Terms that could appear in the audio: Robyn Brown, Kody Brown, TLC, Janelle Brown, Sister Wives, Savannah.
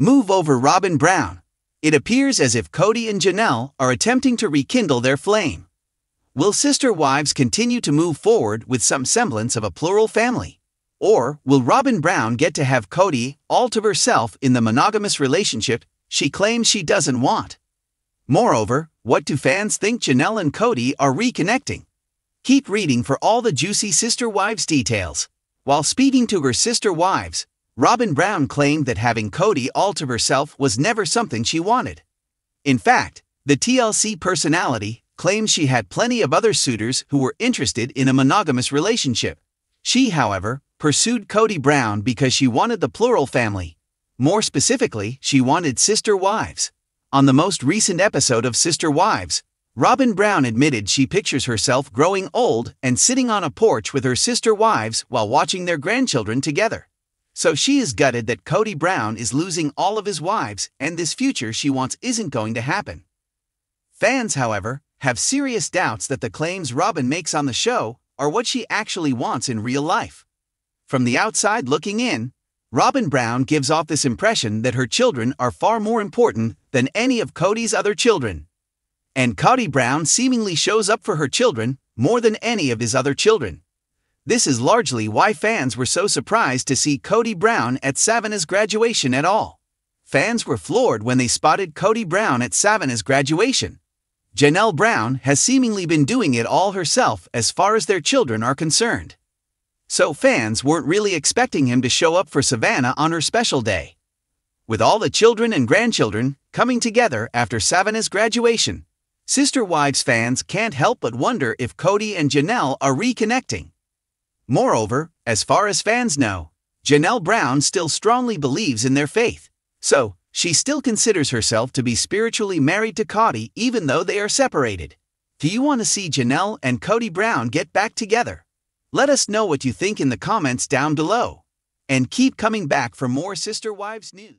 Move over Robyn Brown. It appears as if Kody and Janelle are attempting to rekindle their flame. Will Sister Wives continue to move forward with some semblance of a plural family? Or will Robyn Brown get to have Kody all to herself in the monogamous relationship she claims she doesn't want? Moreover, what do fans think Janelle and Kody are reconnecting? Keep reading for all the juicy Sister Wives details. While speaking to her Sister Wives, Robyn Brown claimed that having Kody all to herself was never something she wanted. In fact, the TLC personality claims she had plenty of other suitors who were interested in a monogamous relationship. She, however, pursued Kody Brown because she wanted the plural family. More specifically, she wanted Sister Wives. On the most recent episode of Sister Wives, Robyn Brown admitted she pictures herself growing old and sitting on a porch with her sister wives while watching their grandchildren together. So she is gutted that Kody Brown is losing all of his wives and this future she wants isn't going to happen. Fans, however, have serious doubts that the claims Robyn makes on the show are what she actually wants in real life. From the outside looking in, Robyn Brown gives off this impression that her children are far more important than any of Kody's other children. And Kody Brown seemingly shows up for her children more than any of his other children. This is largely why fans were so surprised to see Kody Brown at Savannah's graduation at all. Fans were floored when they spotted Kody Brown at Savannah's graduation. Janelle Brown has seemingly been doing it all herself as far as their children are concerned. So fans weren't really expecting him to show up for Savannah on her special day. With all the children and grandchildren coming together after Savannah's graduation, Sister Wives fans can't help but wonder if Kody and Janelle are reconnecting. Moreover, as far as fans know, Janelle Brown still strongly believes in their faith, so she still considers herself to be spiritually married to Kody even though they are separated. Do you want to see Janelle and Kody Brown get back together? Let us know what you think in the comments down below. And keep coming back for more Sister Wives news.